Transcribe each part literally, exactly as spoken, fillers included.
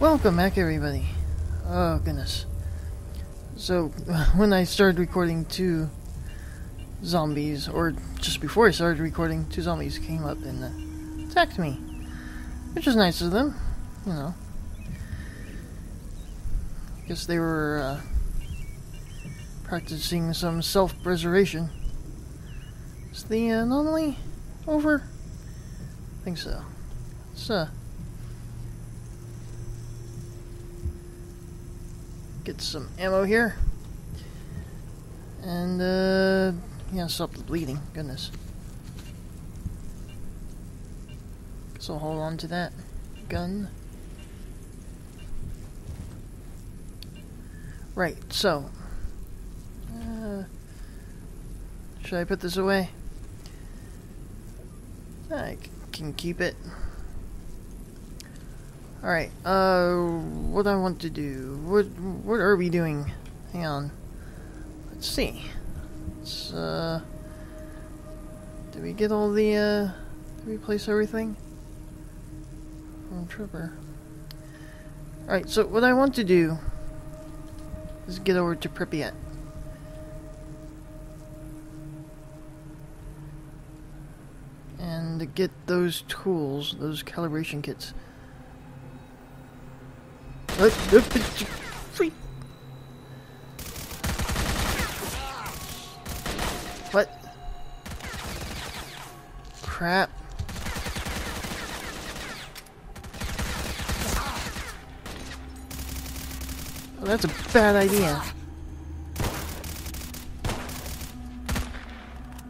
Welcome back, everybody. Oh, goodness. So, when I started recording, two zombies, or just before I started recording, two zombies came up and uh, attacked me. Which was nice of them, you know. I guess they were uh, practicing some self-preservation. Is the anomaly over? I think so. Let's uh, get some ammo here. And, uh, yeah, stop the bleeding. Goodness. So hold on to that gun. Right, so. Uh, should I put this away? I can keep it. Alright, uh, what I want to do. What, what are we doing? Hang on. Let's see. Let's, uh, did we get all the, uh, did we place everything? Tripper. Alright, so what I want to do is get over to Pripyat. And get those tools, those calibration kits. What? Crap. Oh, that's a bad idea.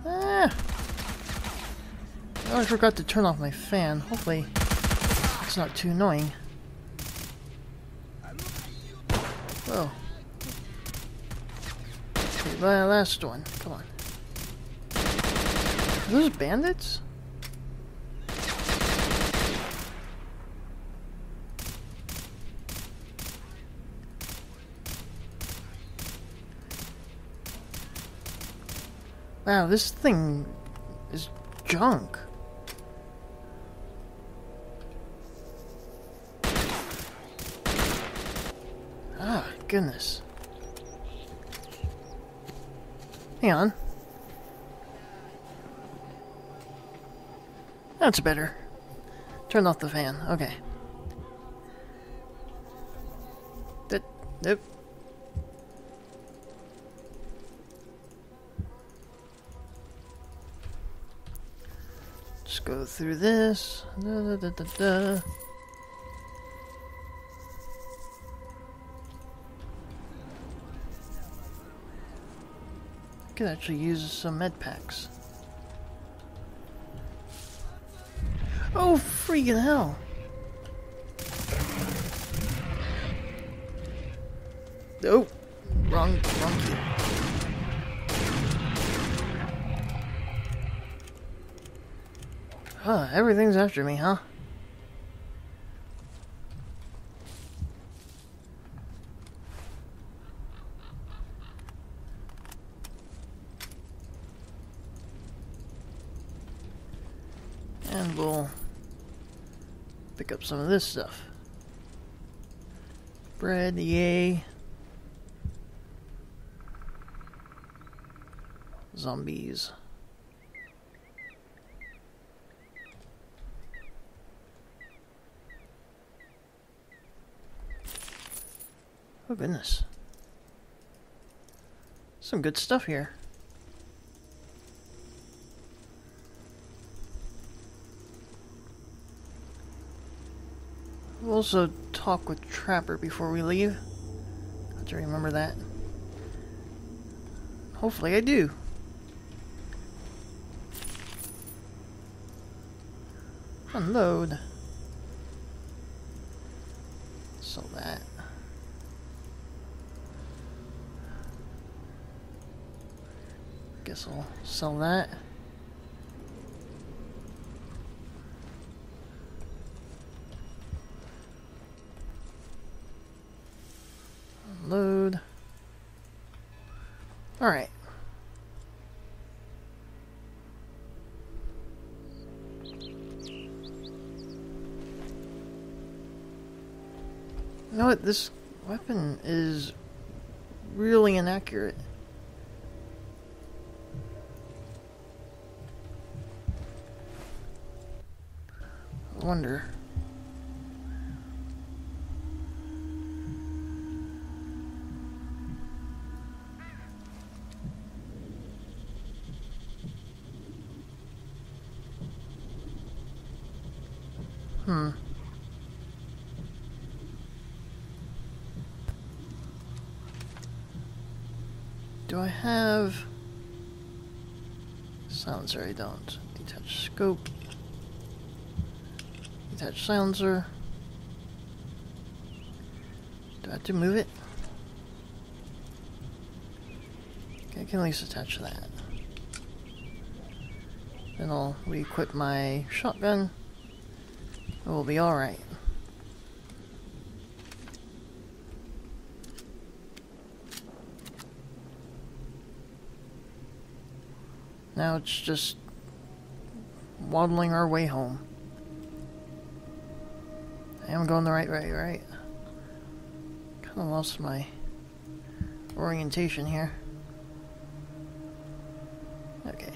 Ah. Oh, I forgot to turn off my fan. Hopefully, it's not too annoying. Whoa. Okay, my last one. Come on. Are those bandits? Wow, this thing is junk. Ah, goodness. Hang on. That's better. Turn off the fan. Okay. That. Nope. Just go through this. Da, da, da, da, da. I could actually use some med packs. Oh, freaking hell! Oh, wrong, wrong key. Huh, everything's after me, huh? And we'll pick up some of this stuff. Bread, yay. Zombies. Oh, goodness. Some good stuff here. We'll also talk with Trapper before we leave. I have to remember that. Hopefully I do. Unload. Sell that. Guess I'll sell that. Load. All right. You know what? This weapon is really inaccurate. I wonder. Hmm. Do I have... Silencer, I don't. Detach scope. Detach silencer. Do I have to move it? Okay, I can at least attach that. Then I'll re-equip my shotgun. It will be alright. Now it's just waddling our way home. I am going the right way, right? Kind of lost my orientation here. Okay.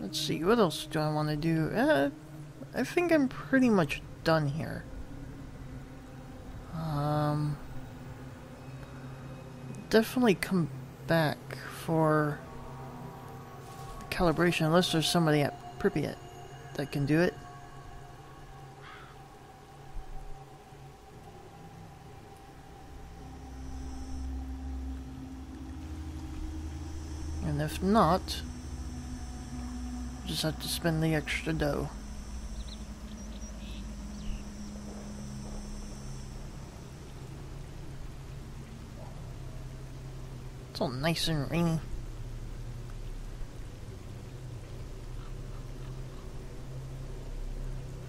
Let's see, what else do I want to do? Uh, I think I'm pretty much done here. Um... Definitely come back for calibration, unless there's somebody at Pripyat that can do it. And if not, just have to spend the extra dough. It's all nice and rainy.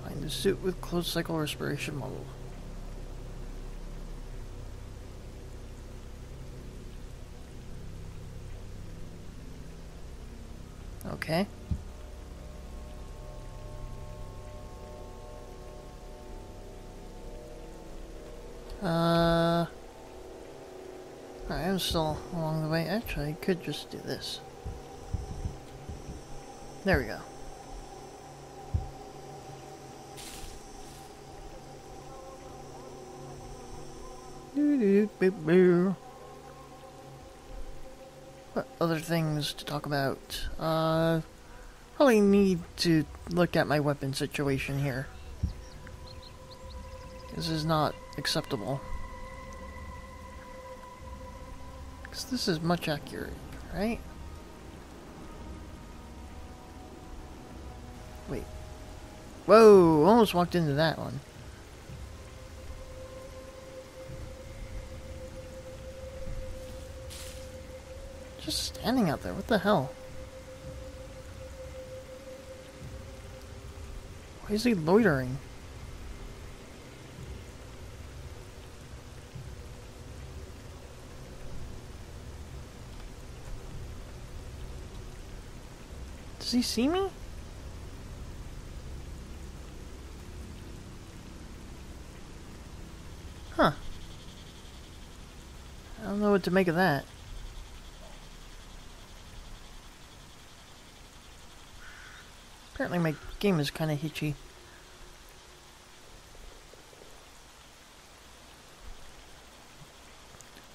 Find a suit with closed cycle respiration model. Okay. Uh... Alright, I'm still along the way. Actually, I could just do this. There we go. What other things to talk about? Uh, probably need to look at my weapon situation here. This is not acceptable. This is much accurate, right? Wait. Whoa! Almost walked into that one. Just standing out there. What the hell? Why is he loitering? Does he see me? Huh. I don't know what to make of that. Apparently my game is kind of hitchy.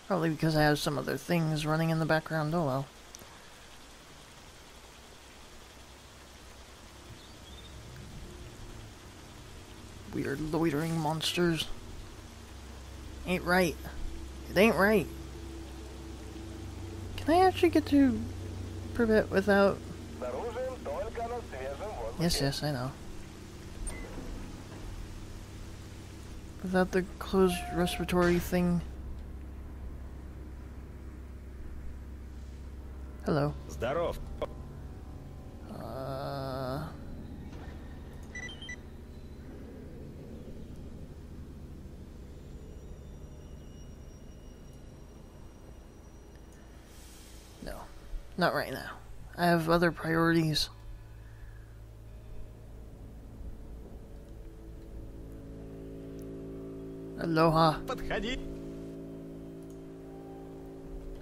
Probably because I have some other things running in the background. Oh well. Weird loitering monsters. Ain't right. It ain't right. Can I actually get to Pripyat without... Yes, yes, I know. Without the closed respiratory thing. Hello. Zdarov. Not right now. I have other priorities. Aloha.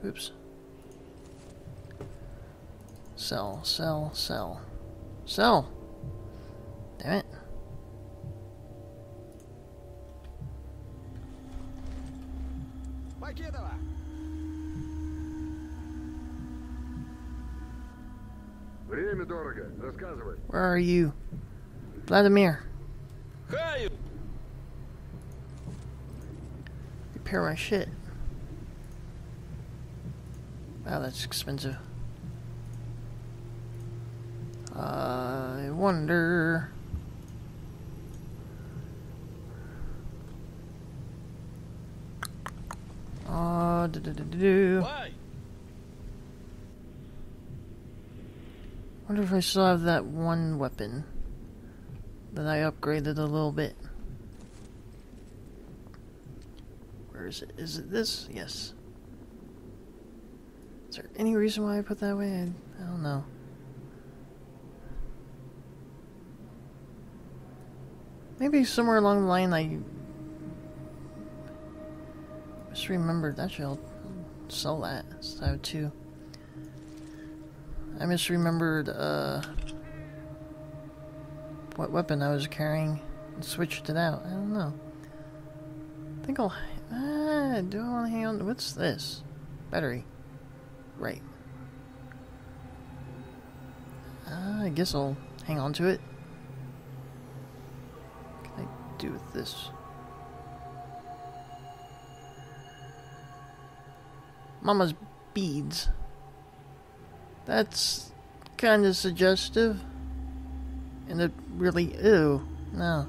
Oops. Sell, sell, sell. Sell! Damn it. Where are you? Vladimir. Khayu. Repair my shit. Wow, that's expensive. Uh, I wonder. Uh, do do do do. Why? I wonder if I still have that one weapon that I upgraded a little bit. Where is it? Is it this? Yes. Is there any reason why I put that way? I, I don't know. Maybe somewhere along the line I misremembered. Actually, I'll sell that. So I have two. I misremembered uh, what weapon I was carrying and switched it out. I don't know. I think I'll... Ah, do I want to hang on? What's this? Battery. Right. Uh, I guess I'll hang on to it. What can I do with this? Mama's beads. That's kind of suggestive, and it really, ew, no.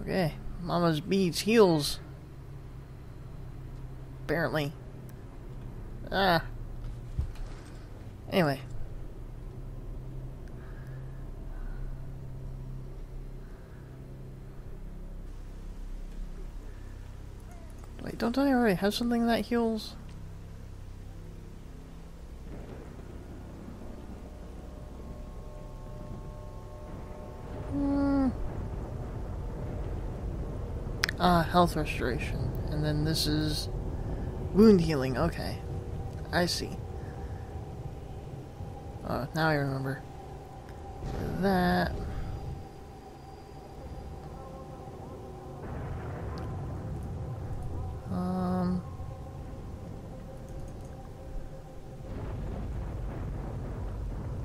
Okay, Mama's beads heals, apparently. Ah. Anyway. Wait, don't I already have something that heals? Mm. Ah, health restoration. And then this is wound healing. Okay. I see. Oh, now I remember. That... Um,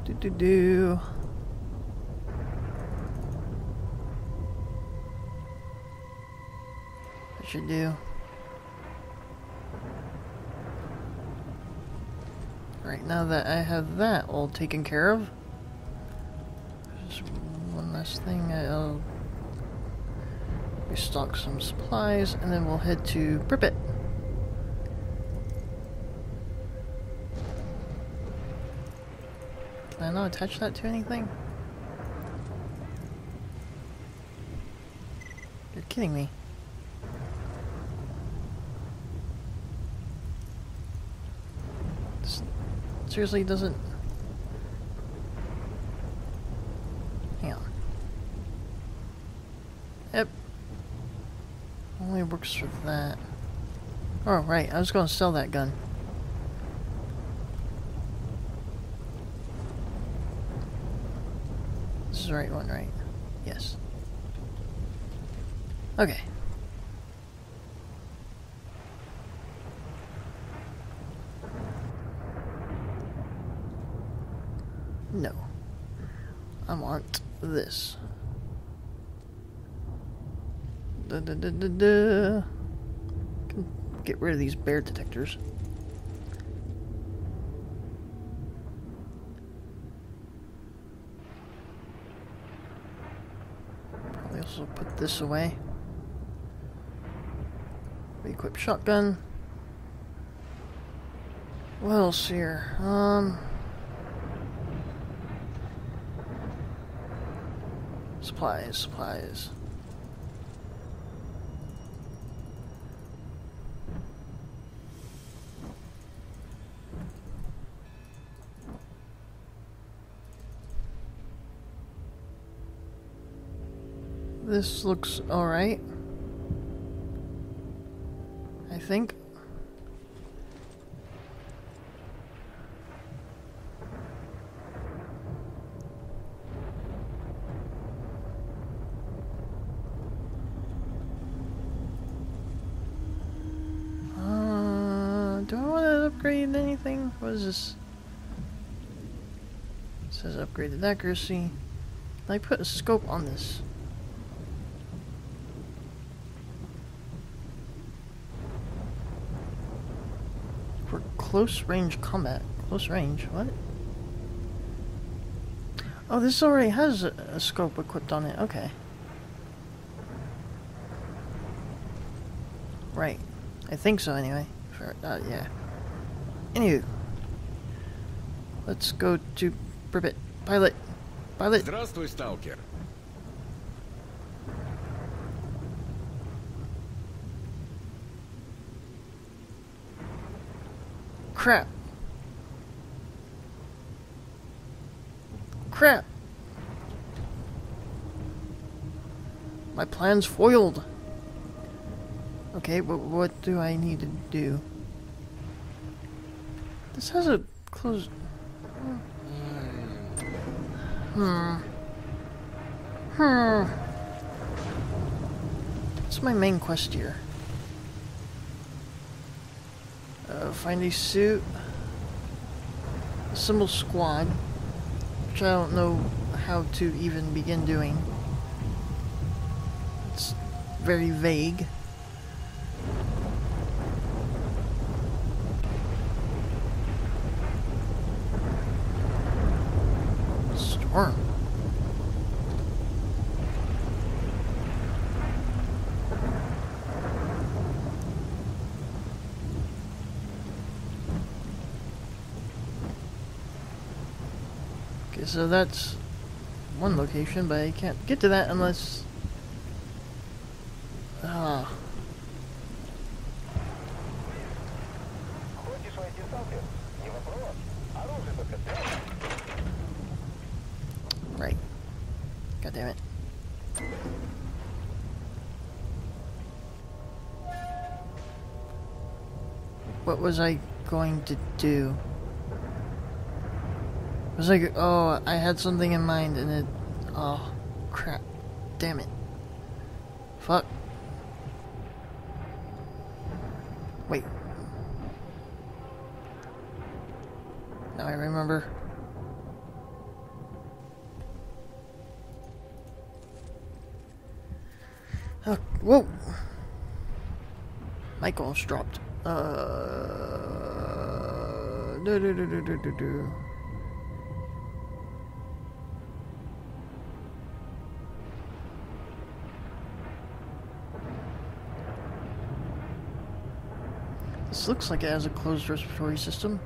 do do do. I should do. Right now that I have that all taken care of, there's one last thing I'll. Restock some supplies, and then we'll head to Pripyat. Can I not attach that to anything? You're kidding me. This seriously doesn't... Hang on. Yep. Only works for that. Oh, right. I was going to sell that gun. This is the right one, right? Yes. Okay. No. I want this. Da, da, da, da, da. Can get rid of these bear detectors. Probably also put this away. Re-equip shotgun. What else here? Um, supplies, supplies. This looks alright. I think. Uh, do I want to upgrade anything? What is this? It says upgraded accuracy. I put a scope on this. For close range combat. Close range? What? Oh, this already has a, a scope equipped on it. Okay. Right. I think so anyway. For, uh, yeah. Anywho. Let's go to Pripyat. Pilot. Pilot. Здравствуй, Stalker. Crap. Crap. My plan's foiled. Okay, but what do I need to do? This has a closed... Hmm. Hmm. What's my main quest here? Uh, find a suit. Assemble squad. Which I don't know how to even begin doing. It's very vague. Storm. Okay, so that's one location, but I can't get to that unless... Ah. Right. God damn it. What was I going to do? Was I? Oh, I had something in mind, and it. Oh, crap! Damn it! Fuck! Wait. Now I remember. Oh, whoa! Michael's dropped. Uh, do, do, do, do, do, do, do. This looks like it has a closed respiratory system.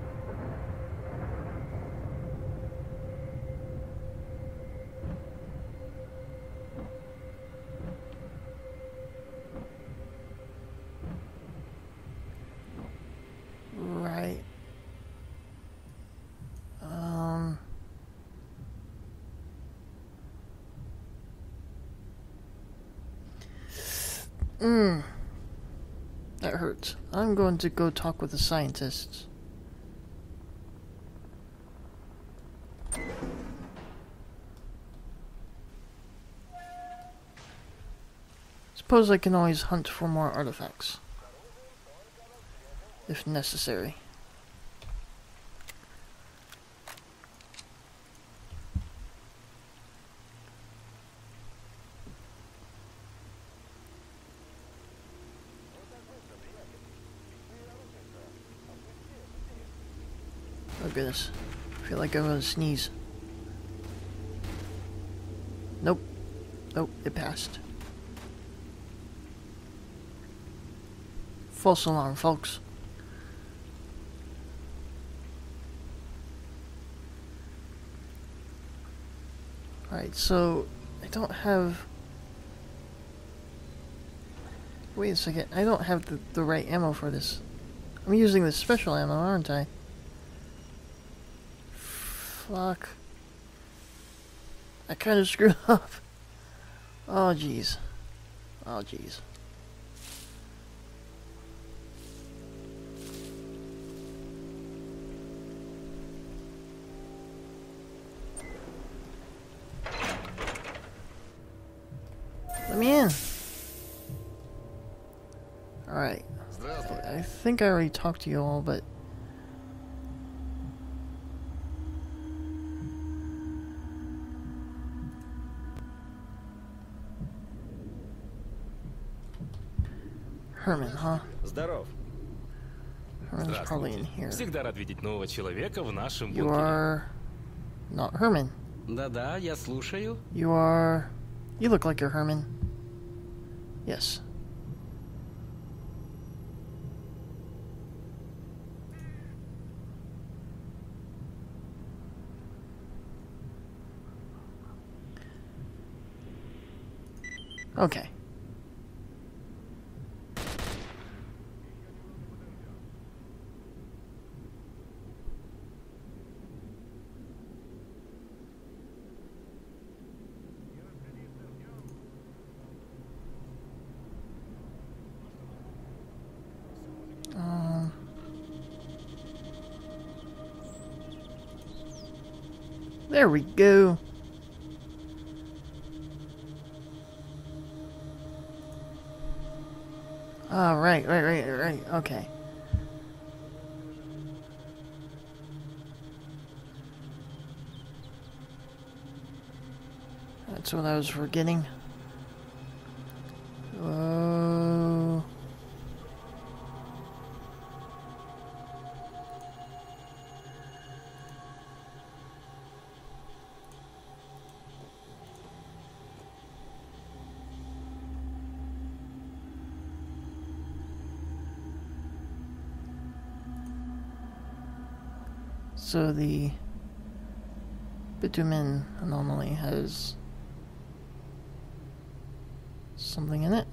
Mmm. That hurts. I'm going to go talk with the scientists. Suppose I can always hunt for more artifacts. If necessary. Oh goodness, I feel like I'm gonna sneeze. Nope. Nope, it passed. False alarm, folks. Alright, so I don't have... Wait a second, I don't have the, the right ammo for this. I'm using the special ammo, aren't I? Fuck. I kind of screwed up. Oh, jeez. Oh, jeez. Let me in. Alright. I think I already talked to you all, but... Herman, huh? Здоров. Herman's probably in here. Всегда рад видеть нового человека в нашем бункере. You are... not Herman. Да-да, я слушаю. You are... You look like you're Herman. Yes. Okay. There we go. Oh, right, right, right, right, okay. That's what I was forgetting. Oh. So the bitumen anomaly has something in it.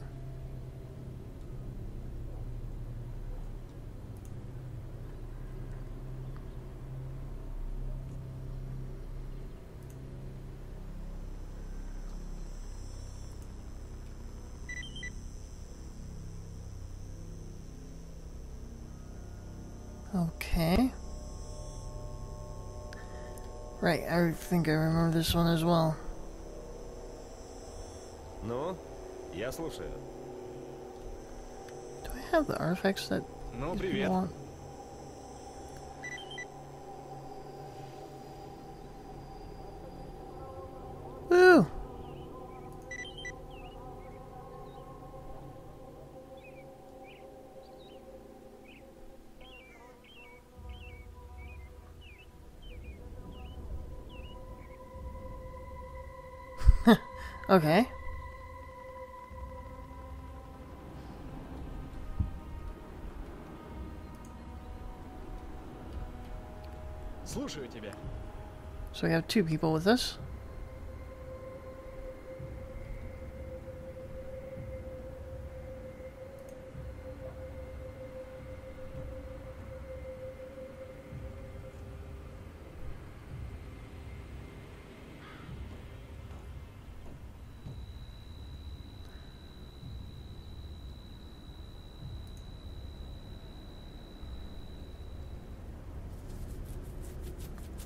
Okay. Right, I think I remember this one as well. No, я слушаю. Do I have the artifacts that no, you want? Woo! Okay. So we have two people with us.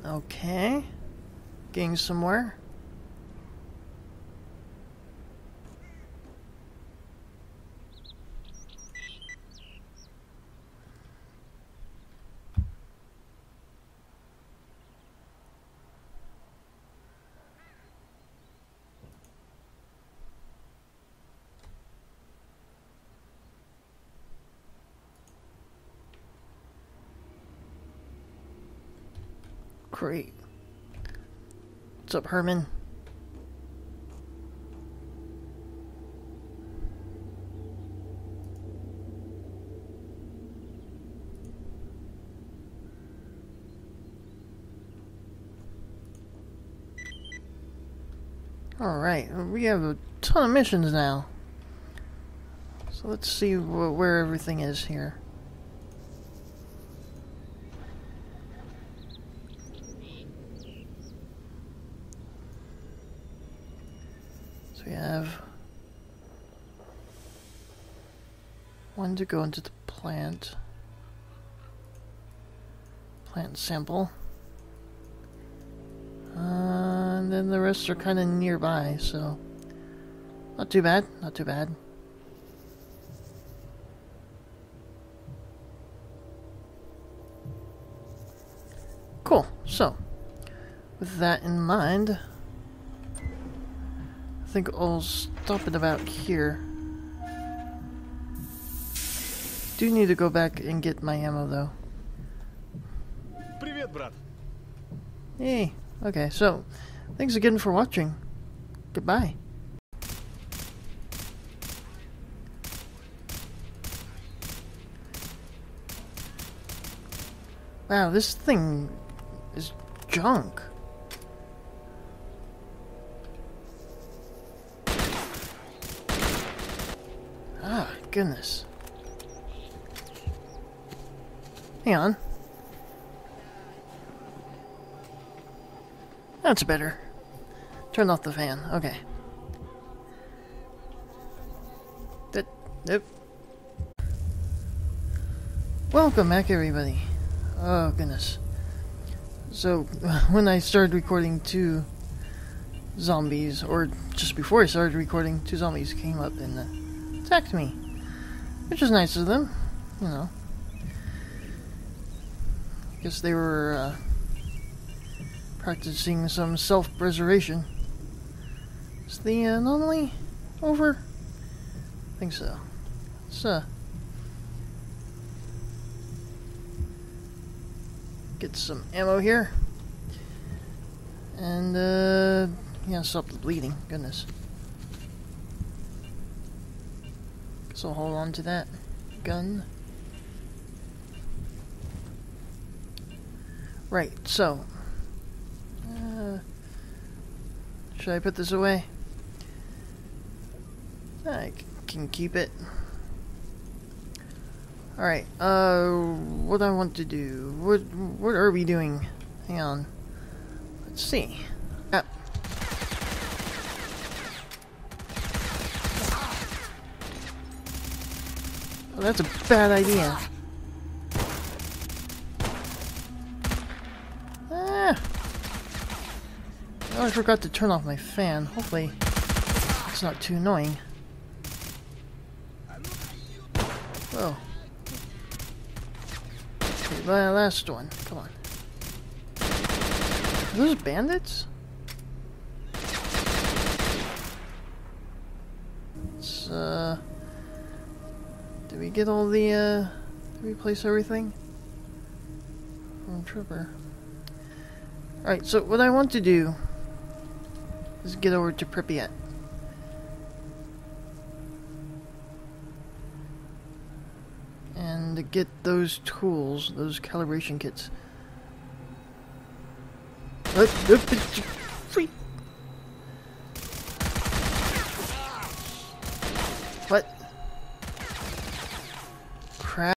Okay, getting somewhere. Great. What's up, Herman? Alright, we have a ton of missions now. So let's see wh- where everything is here. So we have one to go into the plant, plant sample, uh, and then the rest are kind of nearby, so not too bad, not too bad. Cool, so with that in mind, I think I'll stop it about here. Do need to go back and get my ammo though. Привет, брат. Hey, okay, so thanks again for watching. Goodbye. Wow, this thing is junk. Ah, goodness. Hang on. That's better. Turn off the fan. Okay. That. Nope. Welcome back, everybody. Oh goodness. So when I started recording, two zombies, or just before I started recording, two zombies came up and uh, attacked me, which is nice of them, you know. Guess they were uh, practicing some self-preservation. Is the anomaly over? I think so. Let's uh, get some ammo here. And, uh, yeah, stop the bleeding. Goodness. Guess I'll hold on to that gun. Right, so, uh, should I put this away? I can keep it. Alright, uh, what I want to do, what, what are we doing? Hang on, let's see. Ah. Oh, that's a bad idea. Oh, I forgot to turn off my fan. Hopefully it's not too annoying. Whoa. Okay, the last one. Come on. Are those bandits? It's, uh... Did we get all the, uh... Did we place everything? From Trooper. Alright, so what I want to do... Let's get over to Pripyat. And get those tools, those calibration kits. Free.